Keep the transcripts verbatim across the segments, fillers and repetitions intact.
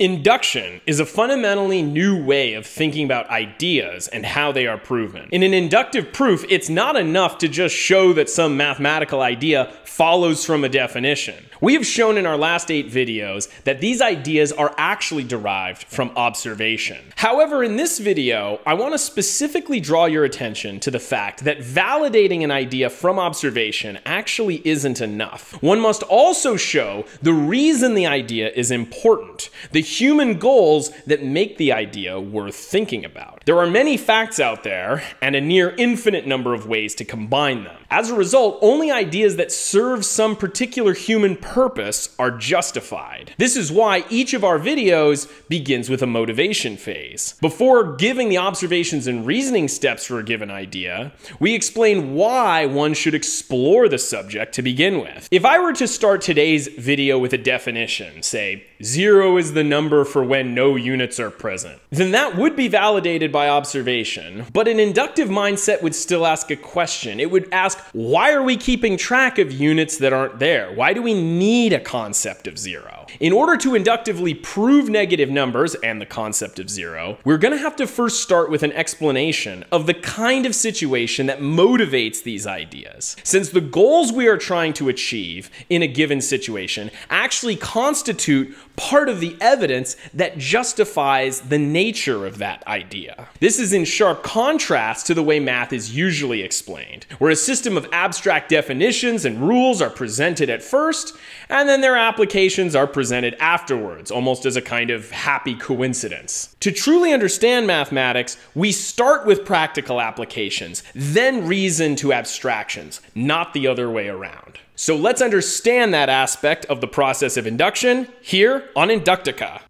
Induction is a fundamentally new way of thinking about ideas and how they are proven. In an inductive proof, it's not enough to just show that some mathematical idea follows from a definition. We have shown in our last eight videos that these ideas are actually derived from observation. However, in this video, I want to specifically draw your attention to the fact that validating an idea from observation actually isn't enough. One must also show the reason the idea is important. The human goals that make the idea worth thinking about. There are many facts out there and a near infinite number of ways to combine them. As a result, only ideas that serve some particular human purpose are justified. This is why each of our videos begins with a motivation phase. Before giving the observations and reasoning steps for a given idea, we explain why one should explore the subject to begin with. If I were to start today's video with a definition, say, zero is the number for when no units are present, then that would be validated by observation, but an inductive mindset would still ask a question. It would ask, why are we keeping track of units that aren't there? Why do we need a concept of zero? In order to inductively prove negative numbers and the concept of zero, we're going to have to first start with an explanation of the kind of situation that motivates these ideas. Since the goals we are trying to achieve in a given situation actually constitute part of the evidence that justifies the nature of that idea. This is in sharp contrast to the way math is usually explained, where a system of abstract definitions and rules are presented at first, and then their applications are presented afterwards, almost as a kind of happy coincidence. To truly understand mathematics, we start with practical applications, then reason to abstractions, not the other way around. So let's understand that aspect of the process of induction here on Inductica.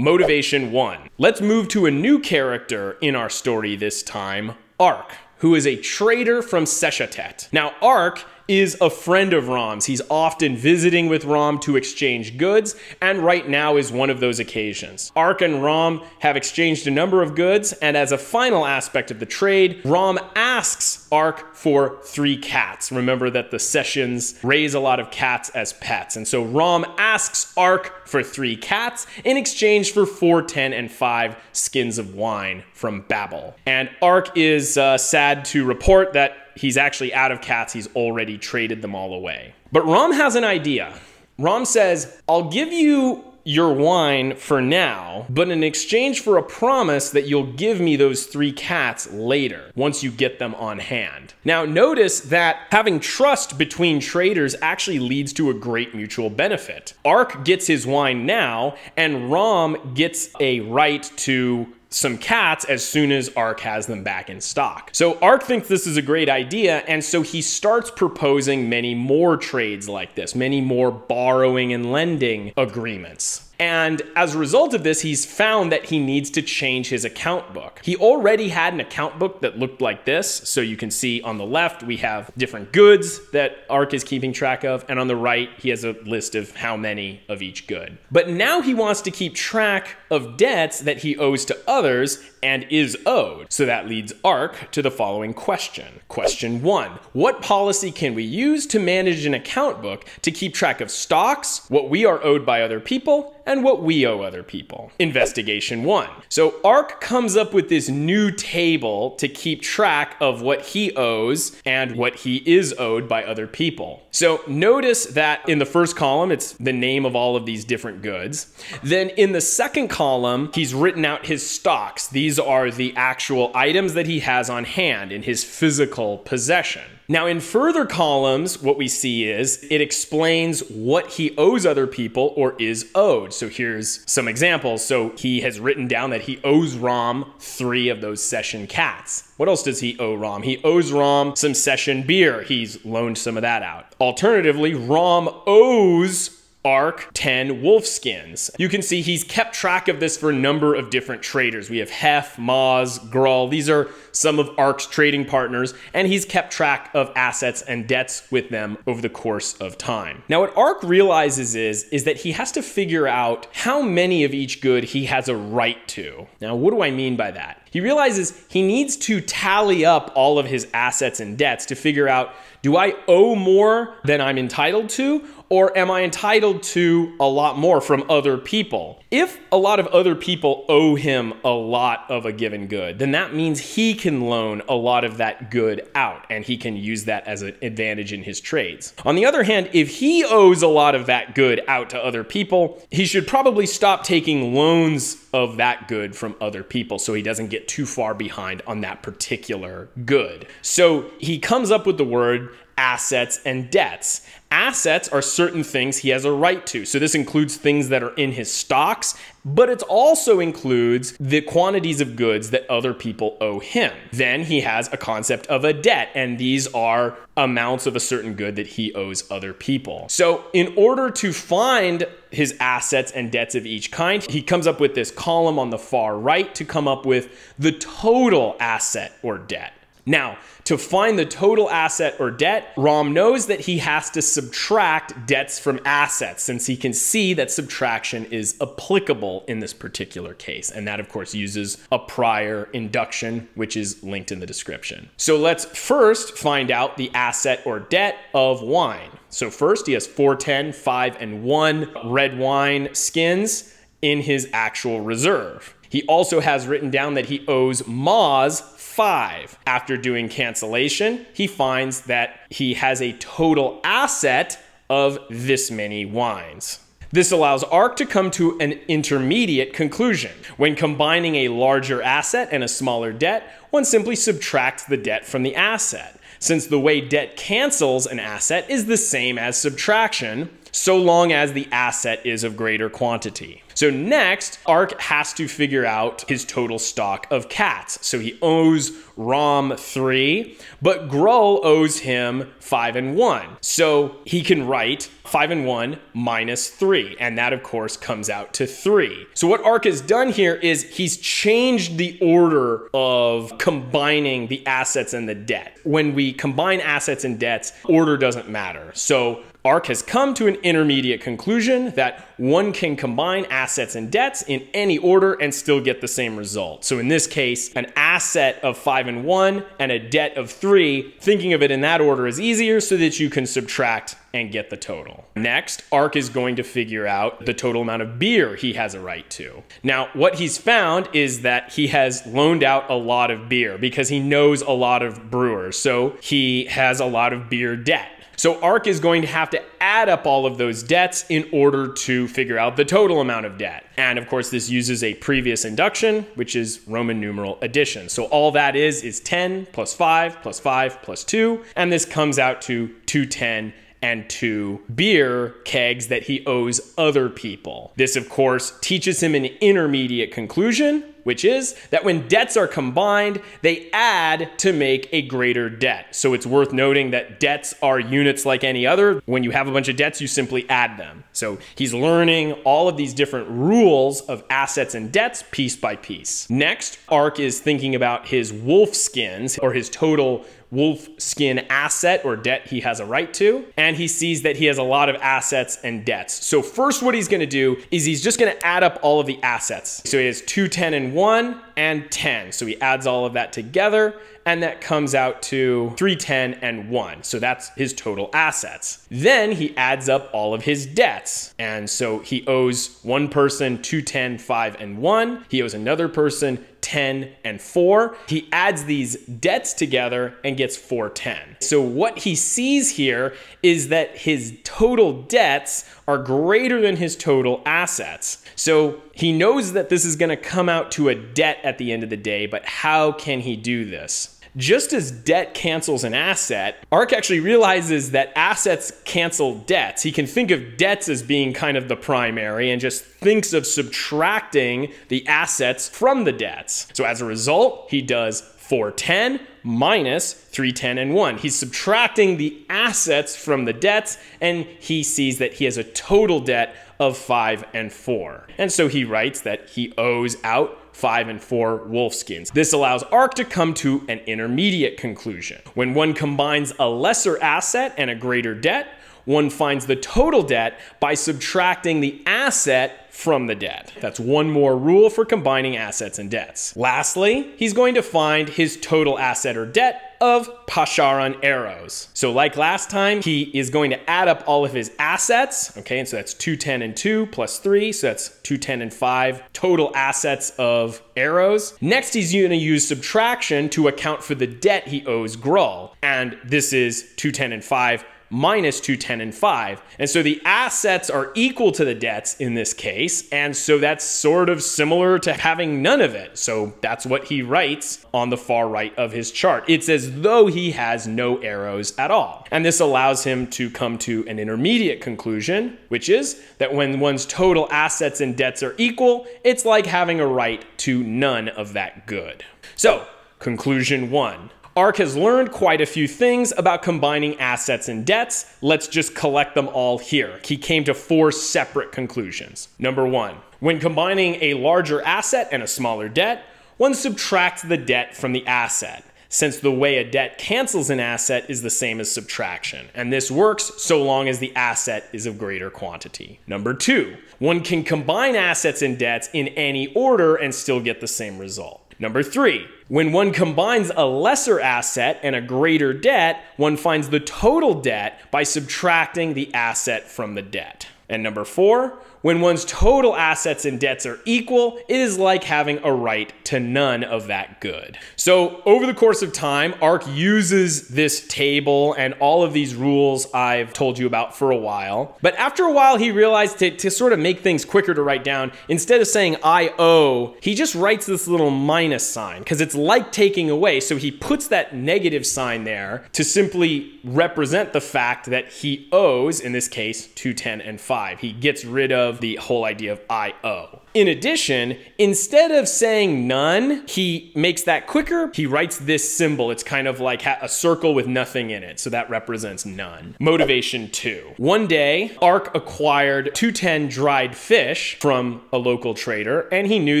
Motivation one. Let's move to a new character in our story this time, Ark, who is a trader from Seshatet. Now, Ark is a friend of Rom's. He's often visiting with Rom to exchange goods, and right now is one of those occasions. Ark and Rom have exchanged a number of goods, and as a final aspect of the trade, Rom asks Ark for three cats. Remember that the Seshens raise a lot of cats as pets, and so Rom asks Ark for three cats in exchange for four, ten, and five skins of wine from Babel. And Ark is uh, sad to report that he's actually out of cats. He's already traded them all away. But Rom has an idea. Rom says, I'll give you your wine for now, but in exchange for a promise that you'll give me those three cats later, once you get them on hand. Now notice that having trust between traders actually leads to a great mutual benefit. Ark gets his wine now, and Rom gets a right to some cats as soon as Ark has them back in stock. So Ark thinks this is a great idea, and so he starts proposing many more trades like this, many more borrowing and lending agreements. And as a result of this, he's found that he needs to change his account book. He already had an account book that looked like this. So you can see on the left, we have different goods that Ark is keeping track of. And on the right, he has a list of how many of each good. But now he wants to keep track of debts that he owes to others and is owed. So that leads Ark to the following question. Question one, what policy can we use to manage an account book to keep track of stocks, what we are owed by other people, and what we owe other people? Investigation one. So Ark comes up with this new table to keep track of what he owes and what he is owed by other people. So notice that in the first column, it's the name of all of these different goods. Then in the second column, he's written out his stocks. These are the actual items that he has on hand in his physical possession. Now in further columns, what we see is it explains what he owes other people or is owed. So here's some examples. So he has written down that he owes Rom three of those Seshen cats. What else does he owe Rom? He owes Rom some Seshen beer. He's loaned some of that out. Alternatively, Rom owes Ark ten wolf skins. You can see he's kept track of this for a number of different traders. We have Hef, Maz, Grohl. These are some of Ark's trading partners, and he's kept track of assets and debts with them over the course of time. Now, what Ark realizes is, is that he has to figure out how many of each good he has a right to. Now, what do I mean by that? He realizes he needs to tally up all of his assets and debts to figure out, do I owe more than I'm entitled to, or am I entitled to a lot more from other people? If a lot of other people owe him a lot of a given good, then that means he can loan a lot of that good out, and he can use that as an advantage in his trades. On the other hand, if he owes a lot of that good out to other people, he should probably stop taking loans of that good from other people so he doesn't get too far behind on that particular good. So he comes up with the word assets and debts. Assets are certain things he has a right to. So this includes things that are in his stocks, but it also includes the quantities of goods that other people owe him. Then he has a concept of a debt, and these are amounts of a certain good that he owes other people. So in order to find his assets and debts of each kind, he comes up with this column on the far right to come up with the total asset or debt. Now, to find the total asset or debt, Rom knows that he has to subtract debts from assets, since he can see that subtraction is applicable in this particular case. And that, of course, uses a prior induction, which is linked in the description. So let's first find out the asset or debt of wine. So first, he has four, ten, five, and one red wine skins in his actual reserve. He also has written down that he owes Maz five. After doing cancellation, he finds that he has a total asset of this many wines. This allows Ark to come to an intermediate conclusion. When combining a larger asset and a smaller debt, one simply subtracts the debt from the asset. Since the way debt cancels an asset is the same as subtraction, so long as the asset is of greater quantity. So next, Ark has to figure out his total stock of cats. So he owes Rom three, but Grohl owes him five and one. So he can write five and one minus three, and that of course comes out to three. So what Ark has done here is he's changed the order of combining the assets and the debt. When we combine assets and debts, order doesn't matter. So Ark has come to an intermediate conclusion that one can combine assets and debts in any order and still get the same result. So in this case, an asset of five and one and a debt of three, thinking of it in that order is easier so that you can subtract and get the total. Next, Ark is going to figure out the total amount of beer he has a right to. Now, what he's found is that he has loaned out a lot of beer because he knows a lot of brewers. So he has a lot of beer debt. So Ark is going to have to add up all of those debts in order to figure out the total amount of debt. And of course, this uses a previous induction, which is Roman numeral addition. So all that is is ten plus five plus five plus two. And this comes out to two hundred ten and two beer kegs that he owes other people. This, of course, teaches him an intermediate conclusion, which is that when debts are combined, they add to make a greater debt. So it's worth noting that debts are units like any other. When you have a bunch of debts, you simply add them. So he's learning all of these different rules of assets and debts piece by piece. Next, Ark is thinking about his wolf skins, or his total wolf skin asset or debt he has a right to, and he sees that he has a lot of assets and debts. So first what he's gonna do is he's just gonna add up all of the assets. So he has two, ten, and one, and ten. So he adds all of that together, and that comes out to three, ten, and one. So that's his total assets. Then he adds up all of his debts. And so he owes one person two, ten, five, and one. He owes another person ten and four. He adds these debts together and gets four, ten. So what he sees here is that his total debts are greater than his total assets. So he knows that this is going to come out to a debt at the end of the day, but how can he do this? Just as debt cancels an asset, Ark actually realizes that assets cancel debts. He can think of debts as being kind of the primary and just thinks of subtracting the assets from the debts. So as a result, he does four ten minus three ten and one. He's subtracting the assets from the debts, and he sees that he has a total debt of five and four. And so he writes that he owes out five and four wolfskins. This allows Ark to come to an intermediate conclusion. When one combines a lesser asset and a greater debt, one finds the total debt by subtracting the asset from the debt. That's one more rule for combining assets and debts. Lastly, he's going to find his total asset or debt of Pasharan arrows. So like last time, he is going to add up all of his assets, okay? And so that's two ten and two plus three, so that's two ten and five total assets of arrows. Next, he's gonna use subtraction to account for the debt he owes Grohl, and this is two ten and five minus two ten and five. And so the assets are equal to the debts in this case. And so that's sort of similar to having none of it. So that's what he writes on the far right of his chart. It's as though he has no arrows at all. And this allows him to come to an intermediate conclusion, which is that when one's total assets and debts are equal, it's like having a right to none of that good. So conclusion one. Ark has learned quite a few things about combining assets and debts. Let's just collect them all here. He came to four separate conclusions. Number one, when combining a larger asset and a smaller debt, one subtracts the debt from the asset, since the way a debt cancels an asset is the same as subtraction, and this works so long as the asset is of greater quantity. Number two, one can combine assets and debts in any order and still get the same result. Number three, when one combines a lesser asset and a greater debt, one finds the total debt by subtracting the asset from the debt. And number four, when one's total assets and debts are equal, it is like having a right to none of that good. So over the course of time, Ark uses this table and all of these rules I've told you about for a while. But after a while, he realized to, to sort of make things quicker to write down, instead of saying I owe, he just writes this little minus sign because it's like taking away. So he puts that negative sign there to simply represent the fact that he owes, in this case, two ten and five. He gets rid of the whole idea of I owe. In addition, instead of saying none, he makes that quicker. He writes this symbol. It's kind of like a circle with nothing in it. So that represents none. Motivation two. One day, Ark acquired two ten dried fish from a local trader, and he knew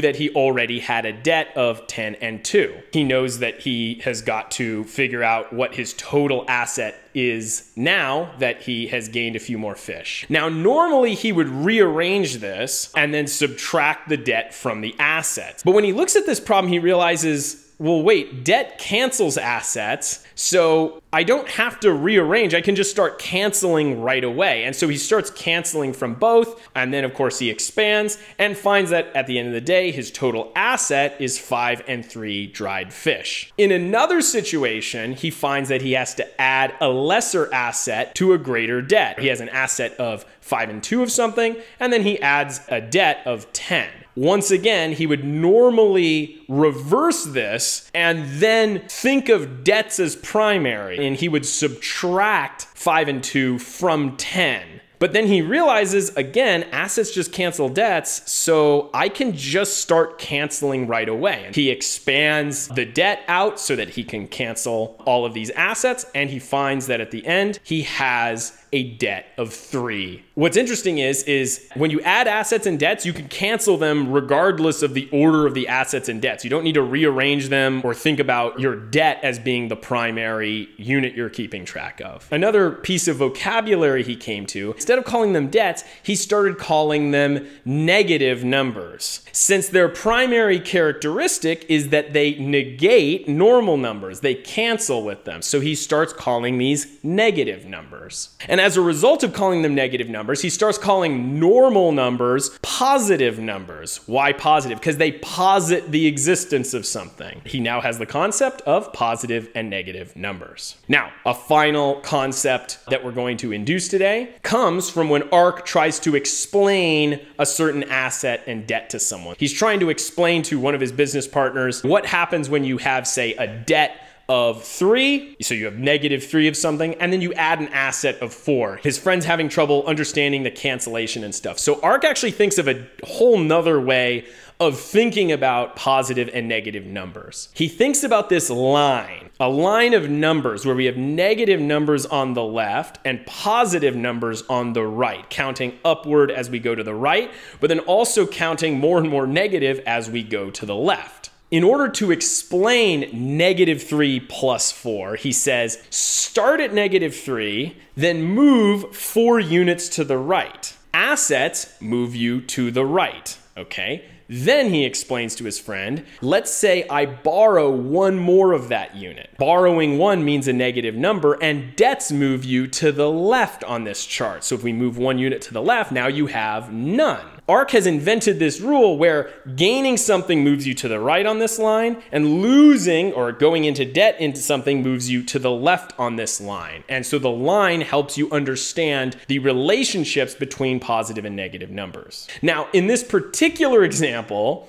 that he already had a debt of ten and two. He knows that he has got to figure out what his total asset is now that he has gained a few more fish. Now, normally he would rearrange this and then subtract the debt from the assets. But when he looks at this problem, he realizes, well, wait, debt cancels assets. So I don't have to rearrange. I can just start canceling right away. And so he starts canceling from both. And then of course he expands and finds that at the end of the day, his total asset is five and three dried fish. In another situation, he finds that he has to add a lesser asset to a greater debt. He has an asset of five and two of something, and then he adds a debt of ten. Once again, he would normally reverse this and then think of debts as primary, and he would subtract five and two from ten. But then he realizes, again, assets just cancel debts, so I can just start canceling right away. And he expands the debt out so that he can cancel all of these assets, and he finds that at the end, he has a debt of three. What's interesting is, is when you add assets and debts, you can cancel them regardless of the order of the assets and debts. You don't need to rearrange them or think about your debt as being the primary unit you're keeping track of. Another piece of vocabulary he came to, instead of calling them debts, he started calling them negative numbers, since their primary characteristic is that they negate normal numbers. They cancel with them. So he starts calling these negative numbers. And as a result of calling them negative numbers, he starts calling normal numbers positive numbers. Why positive? Because they posit the existence of something. He now has the concept of positive and negative numbers. Now, a final concept that we're going to induce today comes from when Ark tries to explain a certain asset and debt to someone. He's trying to explain to one of his business partners what happens when you have, say, a debt of three, so you have negative three of something, and then you add an asset of four. His friend's having trouble understanding the cancellation and stuff. So Ark actually thinks of a whole nother way of thinking about positive and negative numbers. He thinks about this line, a line of numbers where we have negative numbers on the left and positive numbers on the right, counting upward as we go to the right, but then also counting more and more negative as we go to the left. In order to explain negative three plus four, he says, start at negative three, then move four units to the right. Assets move you to the right, okay? Then he explains to his friend, let's say I borrow one more of that unit. Borrowing one means a negative number, and debts move you to the left on this chart. So if we move one unit to the left, now you have none. Arc has invented this rule where gaining something moves you to the right on this line, and losing or going into debt into something moves you to the left on this line. And so the line helps you understand the relationships between positive and negative numbers. Now, in this particular example,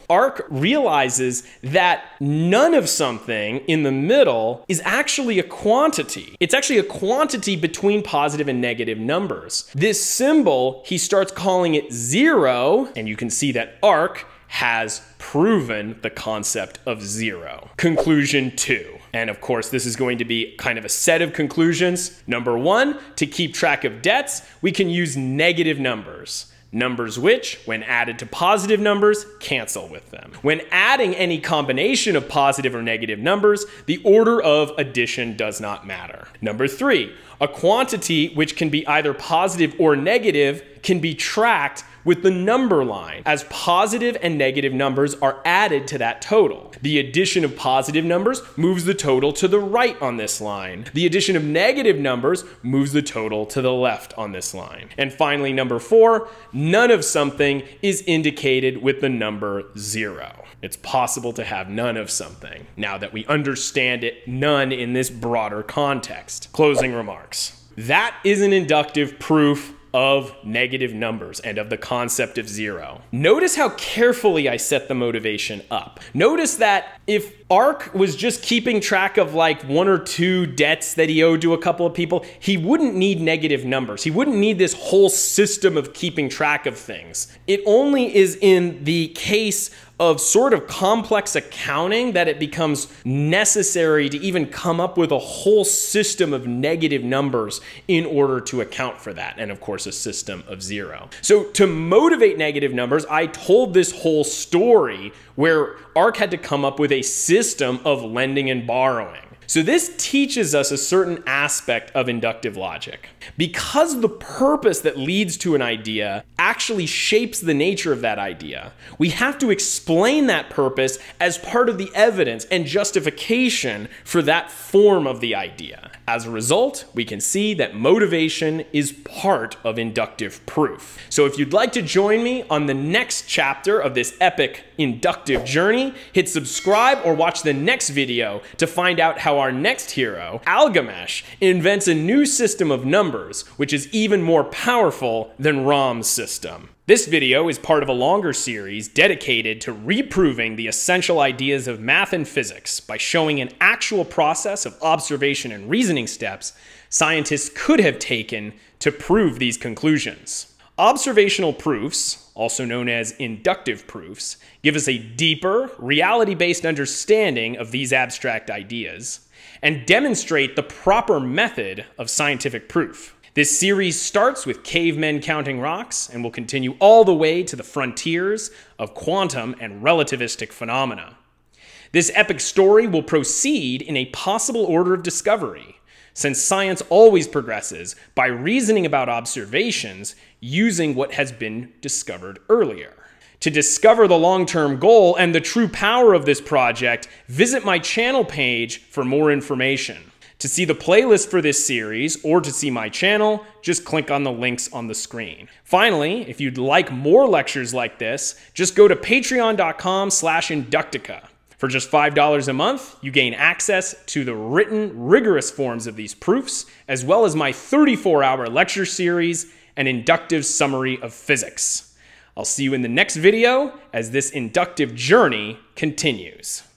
Arc realizes that none of something in the middle is actually a quantity. It's actually a quantity between positive and negative numbers. This symbol, he starts calling it zero. And you can see that Arc has proven the concept of zero. Conclusion two. And of course, this is going to be kind of a set of conclusions. Number one, to keep track of debts, we can use negative numbers. Numbers which, when added to positive numbers, cancel with them. When adding any combination of positive or negative numbers, the order of addition does not matter. Number three, a quantity which can be either positive or negative can be tracked with the number line, as positive and negative numbers are added to that total. The addition of positive numbers moves the total to the right on this line. The addition of negative numbers moves the total to the left on this line. And finally, number four, none of something is indicated with the number zero. It's possible to have none of something, now that we understand it, none in this broader context. Closing remarks. That is an inductive proof of negative numbers and of the concept of zero. Notice how carefully I set the motivation up. Notice that if Arc was just keeping track of like one or two debts that he owed to a couple of people, he wouldn't need negative numbers. He wouldn't need this whole system of keeping track of things. It only is in the case of sort of complex accounting that it becomes necessary to even come up with a whole system of negative numbers in order to account for that, and of course a system of zero. So to motivate negative numbers, I told this whole story where Arc had to come up with a system of lending and borrowing. So this teaches us a certain aspect of inductive logic. Because the purpose that leads to an idea actually shapes the nature of that idea, we have to explain that purpose as part of the evidence and justification for that form of the idea. As a result, we can see that motivation is part of inductive proof. So if you'd like to join me on the next chapter of this epic inductive journey, hit subscribe or watch the next video to find out how our next hero, Algamesh, invents a new system of numbers, which is even more powerful than Rom's system. This video is part of a longer series dedicated to reproving the essential ideas of math and physics by showing an actual process of observation and reasoning steps scientists could have taken to prove these conclusions. Observational proofs, also known as inductive proofs, give us a deeper, reality-based understanding of these abstract ideas and demonstrate the proper method of scientific proof. This series starts with cavemen counting rocks and will continue all the way to the frontiers of quantum and relativistic phenomena. This epic story will proceed in a possible order of discovery, since science always progresses by reasoning about observations using what has been discovered earlier. To discover the long-term goal and the true power of this project, visit my channel page for more information. To see the playlist for this series, or to see my channel, just click on the links on the screen. Finally, if you'd like more lectures like this, just go to patreon.com slash Inductica. For just five dollars a month, you gain access to the written, rigorous forms of these proofs, as well as my thirty-four hour lecture series, An Inductive Summary of Physics. I'll see you in the next video as this inductive journey continues.